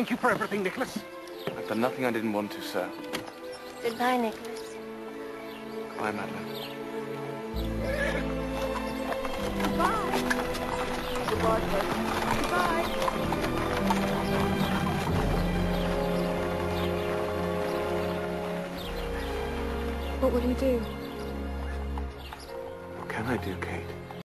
Thank you for everything, Nicholas. I've done nothing I didn't want to, sir. Goodbye, Nicholas. Goodbye, Madeline. Goodbye. Goodbye, Nicholas. Goodbye. What will you do? What can I do, Kate?